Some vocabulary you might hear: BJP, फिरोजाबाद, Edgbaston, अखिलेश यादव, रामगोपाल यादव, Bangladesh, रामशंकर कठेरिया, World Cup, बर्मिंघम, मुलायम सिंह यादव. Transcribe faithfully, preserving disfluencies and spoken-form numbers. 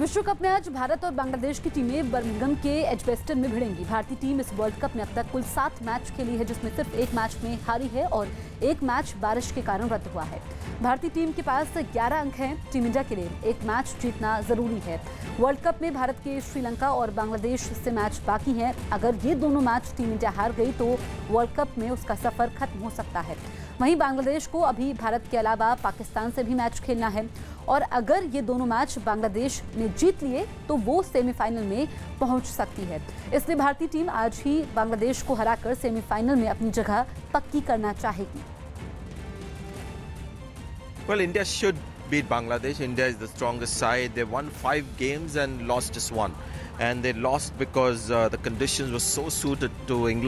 विश्व कप में आज भारत और बांग्लादेश की टीमें बर्मिंघम के एजबेस्टन में भिड़ेंगी। भारतीय टीम इस वर्ल्ड कप में अब तक कुल सात मैच खेली है, जिसमें सिर्फ एक मैच में हारी है और एक मैच बारिश के कारण रद्द हुआ है। भारतीय टीम के पास ग्यारह अंक हैं। टीम इंडिया के लिए एक मैच जीतना जरूरी है। वर्ल्ड कप में भारत के श्रीलंका और बांग्लादेश से मैच बाकी हैं। अगर ये दोनों मैच टीम इंडिया हार गई तो वर्ल्ड कप में उसका सफर खत्म हो सकता है। वहीं बांग्लादेश को अभी भारत के अलावा पाकिस्तान से भी मैच खेलना है और अगर ये दोनों मैच बांग्लादेश ने जीत लिए तो वो सेमीफाइनल में पहुंच सकती है। इसलिए भारतीय टीम आज ही बांग्लादेश को हराकर सेमीफाइनल में अपनी जगह पक्की करना चाहेगी। Well, India should beat Bangladesh. India is the strongest side. They won five games and lost just one, and they lost because uh, the conditions were so suited to England.